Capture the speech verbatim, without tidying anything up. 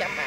chấm à.